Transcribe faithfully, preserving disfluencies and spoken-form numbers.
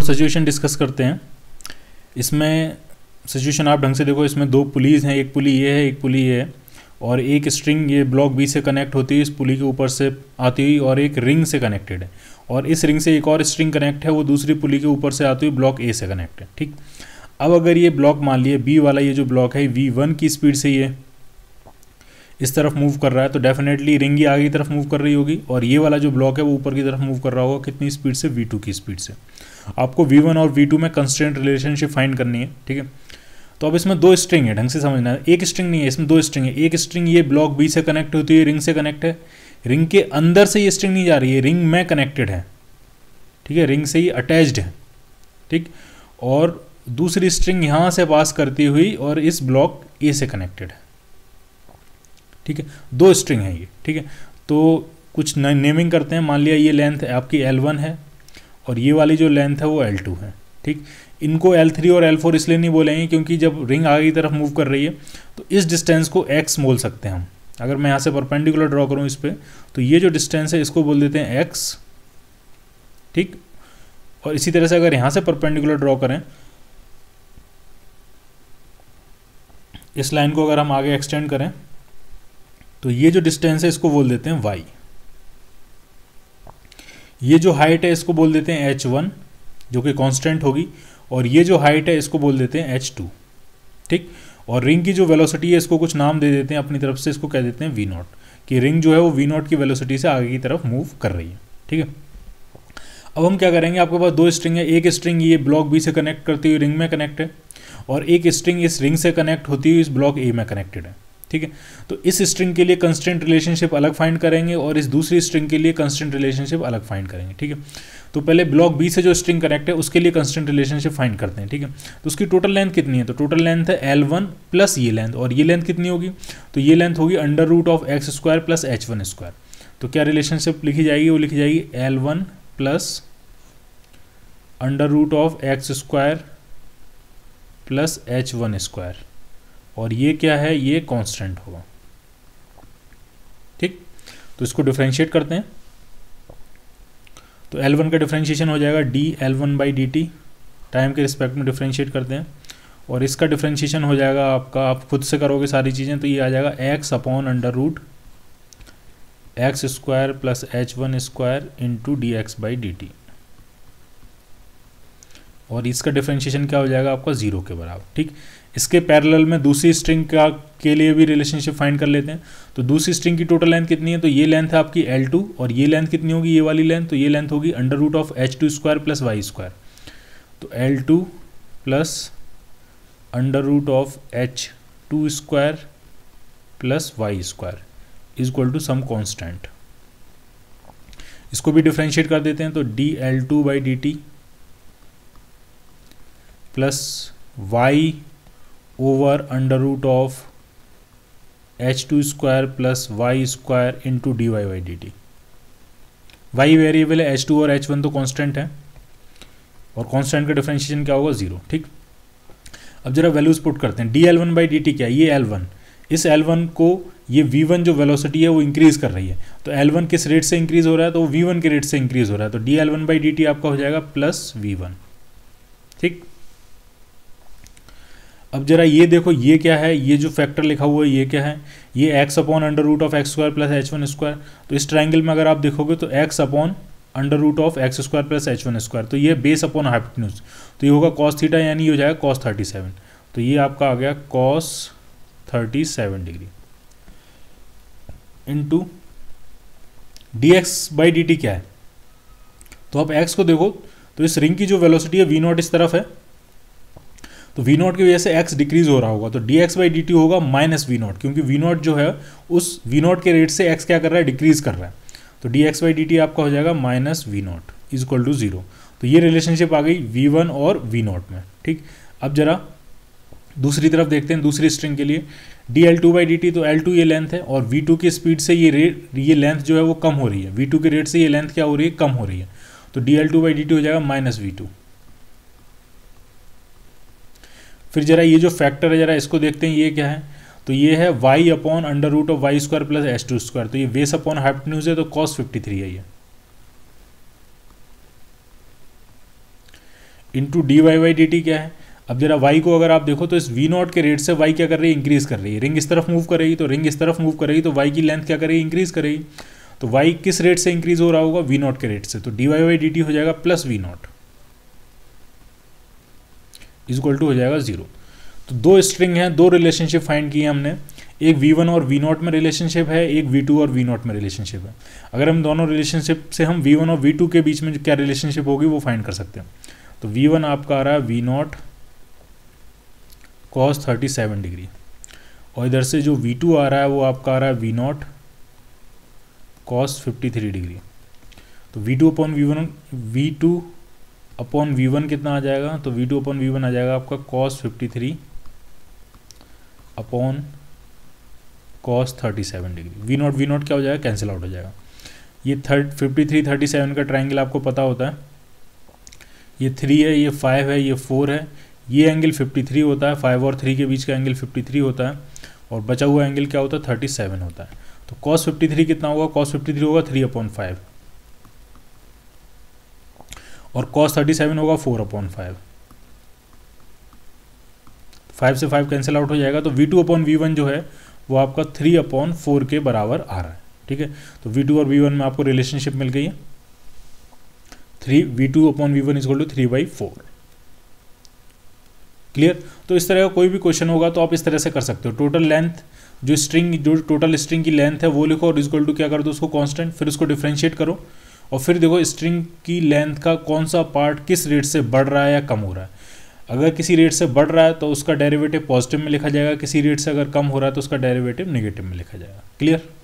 और situation discuss करते हैं। इसमें सिचुएशन आप ढंग से देखो, इसमें दो पुलीज़ हैं, एक पुली ये है एक पुली ये है, और एक स्ट्रिंग ये ब्लॉक बी से कनेक्ट होती है, इस पुली के ऊपर से आती हुई, और एक रिंग से कनेक्टेड है, और इस रिंग से एक और स्ट्रिंग कनेक्ट है, वो दूसरी पुली के ऊपर से आती हुई ब्लॉक ए से कनेक्ट है। ठीक, अब अगर ये ब्लॉक मान लिए बी वाला ये जो ब्लॉक है वी वन की स्पीड से ये इस तरफ मूव कर रहा है, तो डेफिनेटली रिंग ही आगे की तरफ मूव कर रही होगी, और ये वाला जो ब्लॉक है वो ऊपर की तरफ मूव कर रहा होगा। कितनी स्पीड से? वी टू की स्पीड से। आपको वी वन और वी टू में कंस्टेंट रिलेशनशिप फाइंड करनी है। ठीक है, तो अब इसमें दो स्ट्रिंग है, ढंग से समझना है, एक स्ट्रिंग नहीं है, इसमें दो स्ट्रिंग है। एक स्ट्रिंग ये ब्लॉक बी से कनेक्ट होती है, रिंग से कनेक्ट है, रिंग के अंदर से ये स्ट्रिंग नहीं जा रही है, रिंग में कनेक्टेड है, ठीक है, रिंग से ही अटैच्ड है। ठीक, और दूसरी स्ट्रिंग यहाँ से पास करती हुई और इस ब्लॉक ए से कनेक्टेड है। ठीक है, दो स्ट्रिंग है ये। ठीक है, तो कुछ नेमिंग करते हैं। मान लिया ये लेंथ आपकी एल वन है और ये वाली जो लेंथ है वो एल टू है। ठीक, इनको एल थ्री और एल फोर इसलिए नहीं बोलेंगे क्योंकि जब रिंग आगे की तरफ मूव कर रही है तो इस डिस्टेंस को एक्स बोल सकते हैं हम। अगर मैं यहाँ से परपेंडिकुलर ड्रॉ करूँ इस पर, तो ये जो डिस्टेंस है इसको बोल देते हैं एक्स। ठीक, और इसी तरह से अगर यहाँ से परपेंडिकुलर ड्रॉ करें, इस लाइन को अगर हम आगे एक्सटेंड करें, तो ये जो डिस्टेंस है इसको बोल देते हैं वाई। ये जो हाइट है इसको बोल देते हैं एच वन, जो कि कांस्टेंट होगी, और ये जो हाइट है इसको बोल देते हैं एच टू। ठीक, और रिंग की जो वेलोसिटी है इसको कुछ नाम दे देते हैं अपनी तरफ से, इसको कह देते हैं वी नॉट, कि रिंग जो है वो वी नॉट की वेलोसिटी से आगे की तरफ मूव कर रही है। ठीक है, अब हम क्या करेंगे, आपके पास दो स्ट्रिंग है, एक स्ट्रिंग ये ब्लॉक बी से कनेक्ट करती हुई रिंग में कनेक्ट है, और एक स्ट्रिंग इस रिंग से कनेक्ट होती हुई इस ब्लॉक ए में कनेक्टेड है। ठीक है, तो इस स्ट्रिंग के लिए कंस्टेंट रिलेशनशिप अलग फाइंड करेंगे और इस दूसरी स्ट्रिंग के लिए कंस्टेंट रिलेशनशिप अलग फाइंड करेंगे। ठीक है, तो पहले ब्लॉक बी से जो स्ट्रिंग कनेक्ट है उसके लिए कंस्टेंट रिलेशनशिप फाइंड करते हैं। ठीक है, तो उसकी टोटल लेंथ कितनी है? तो टोटल लेंथ है एल वन प्लस ये लेंथ, और ये लेंथ कितनी होगी? तो ये लेंथ होगी under root of x square plus h one square. तो क्या रिलेशनशिप लिखी जाएगी? वो लिखी जाएगी l one plus under root of x square plus h one square, और ये क्या है? ये कांस्टेंट होगा। ठीक, तो इसको डिफ्रेंशिएट करते हैं, तो एल वन का डिफ्रेंशिएशन हो जाएगा d l one by d t, time के रिस्पेक्ट में डिफ्रेंशिएट करते हैं, और इसका डिफ्रेंशिएशन हो जाएगा आपका, आप खुद से करोगे सारी चीज़ें, तो ये आ जाएगा x upon under root x square plus h one square into d x by d t, और इसका डिफ्रेंशिएशन क्या हो जाएगा आपका? जीरो के बराबर। ठीक, इसके पैरेलल में दूसरी स्ट्रिंग का के लिए भी रिलेशनशिप फाइंड कर लेते हैं। तो दूसरी स्ट्रिंग की टोटल लेंथ कितनी है? तो ये लेंथ है आपकी एल टू, और ये लेंथ कितनी होगी? ये वाली लेंथ, तो ये लेंथ होगी under root of h two square plus y square, तो l two plus under root of h two square plus y square is equal to some constant. इसको भी डिफ्रेंशिएट कर देते हैं, तो d l two by d t plus y over under root of h two square plus y square into d y by d t. Y variable है, h two और h one तो constant है, और constant का differentiation क्या होगा? Zero. ठीक, अब जरा वैल्यूज पुट करते हैं। D l one by d t क्या है? ये एल वन, इस एल वन को ये वी वन जो वेलोसिटी है वो इंक्रीज़ कर रही है, तो एल वन किस रेट से इंक्रीज़ हो रहा है? तो वी वन के रेट से इंक्रीज़ हो रहा है, तो d l one by d t आपका हो जाएगा प्लस वी वन। ठीक, अब जरा ये देखो, ये क्या है? ये जो फैक्टर लिखा हुआ है ये क्या है? ये x upon under root of x square plus h one square. तो इस ट्राइंगल में अगर आप देखोगे तो x upon under root of x square plus h one square, तो ये बेस अपॉन हाइपोटेन्यूज, तो ये होगा कॉस थीटा, यानी ये हो जाएगा कॉस थर्टी सेवन, तो ये आपका आ गया cos thirty seven degree into d x by d t क्या है? तो आप x को देखो तो इस रिंग की जो वेलोसिटी है वी नॉट इस तरफ है, तो वी नॉट की वजह से x डिक्रीज हो रहा होगा, तो d x by d t होगा माइनस वी नॉट, क्योंकि वी नॉट जो है उस वी नॉट के रेट से x क्या कर रहा है? डिक्रीज कर रहा है, तो d x by d t आपका हो जाएगा minus v naught is equal to zero. तो ये रिलेशनशिप आ गई वी वन और वी नॉट में। ठीक, अब जरा दूसरी तरफ देखते हैं, दूसरी स्ट्रिंग के लिए d l two by d t, तो एल टू ये लेंथ है, और वी टू की स्पीड से ये रेट ये लेंथ जो है वो कम हो रही है, वी टू के रेट से ये लेंथ क्या हो रही है? कम हो रही है, तो d l two by d t हो जाएगा माइनस वी टू। फिर जरा ये जो फैक्टर है जरा इसको देखते हैं, ये क्या है? तो ये है y upon under root of y square plus h two square, तो ये बेस अपॉन हाइपोटेन्यूज है, तो cos फिफ्टी थ्री है ये। Into d y by d t क्या है। अब जरा y को अगर आप देखो तो इस वी नॉट के रेट से y क्या कर रही है, इंक्रीज कर रही है। रिंग इस तरफ मूव कर रही, तो रिंग इस तरफ मूव कर रही, तो y की लेंथ क्या कर रही है, इंक्रीज कर रही। तो y किस रेट से इंक्रीज हो रहा होगा, वी नॉट के रेट से। तो d y by d t हो जाएगा plus v naught is equal to हो जाएगा जीरो। तो दो स्ट्रिंग हैं, दो रिलेशनशिप फाइंड किए हमने, एक वी वन और वी नॉट में रिलेशनशिप है, एक वी टू और वी नॉट में रिलेशनशिप है। अगर हम दोनों रिलेशनशिप से हम वी वन और वी टू के बीच में क्या रिलेशनशिप होगी वो फाइंड कर सकते हैं। तो वी वन आपका आ रहा है v naught cos thirty seven degree, और इधर से जो वी टू आ रहा है वो आपका आ रहा है v naught cos fifty three degree. तो v two upon v one v two upon v one कितना आ जाएगा, तो v two upon v one आ जाएगा आपका cos fifty three upon cos thirty seven degree. V naught v naught क्या हो जाएगा, कैंसिल आउट हो जाएगा। ये third fifty three thirty seven का ट्राइंगल आपको पता होता है, ये थ्री है, ये फाइव है, ये फोर है, ये एंगल फिफ्टी थ्री होता है, फाइव और थ्री के बीच का एंगल फिफ्टी थ्री होता है, और बचा हुआ एंगल क्या होता है, थर्टी सेवन होता है। तो कॉस फिफ्टी थ्री कितना होगा, कॉस फिफ्टी थ्री होगा थ्री अपॉन फाइव, और कॉस थर्टी सेवन होगा फोर अपॉन फाइव। फाइव से फाइव कैंसिल आउट हो जाएगा, तो v two upon v one जो है वो आपका थ्री अपॉन फोर के बराबर आ रहा है। ठीक है, तो वी टू और वी वन में आपको रिलेशनशिप मिल गई है, three v two upon v one is equal to three by four. Clear. तो इस तरह का कोई भी क्वेश्चन होगा तो आप इस तरह से कर सकते हो। टोटल लेंथ जो स्ट्रिंग जो टोटल स्ट्रिंग की लेंथ है वो लिखो और इजक्वल टू क्या कर दो उसको कांस्टेंट, फिर उसको डिफ्रेंशिएट करो और फिर देखो स्ट्रिंग की लेंथ का कौन सा पार्ट किस रेट से बढ़ रहा है या कम हो रहा है। अगर किसी रेट से बढ़ रहा है तो उसका डेरिवेटिव पॉजिटिव में लिखा जाएगा, किसी रेट से अगर कम हो रहा है तो उसका डेरिवेटिव नेगेटिव में लिखा जाएगा। क्लियर।